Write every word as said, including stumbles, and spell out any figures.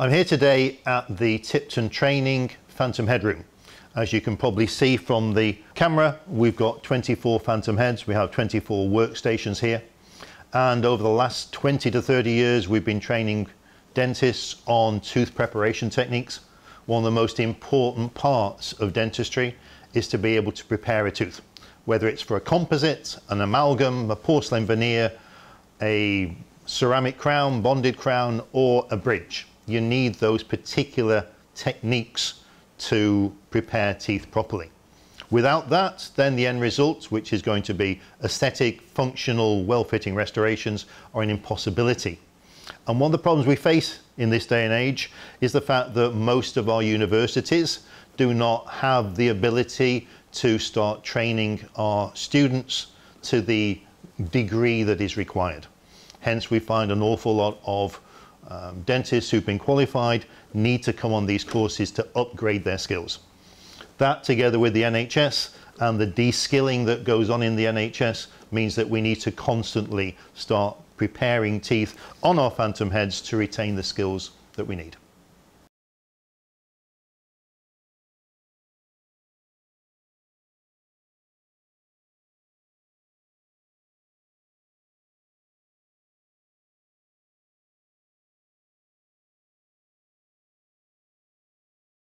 I'm here today at the Tipton Training Phantom Head Room. As you can probably see from the camera, we've got twenty-four Phantom Heads. We have twenty-four workstations here. And over the last twenty to thirty years, we've been training dentists on tooth preparation techniques. One of the most important parts of dentistry is to be able to prepare a tooth, whether it's for a composite, an amalgam, a porcelain veneer, a ceramic crown, bonded crown, or a bridge. You need those particular techniques to prepare teeth properly. Without that, then the end result, which is going to be aesthetic, functional, well-fitting restorations, are an impossibility. And one of the problems we face in this day and age is the fact that most of our universities do not have the ability to start training our students to the degree that is required. Hence, we find an awful lot of Um, dentists who've been qualified need to come on these courses to upgrade their skills. That, together with the N H S and the de-skilling that goes on in the N H S, means that we need to constantly start preparing teeth on our Phantom Heads to retain the skills that we need.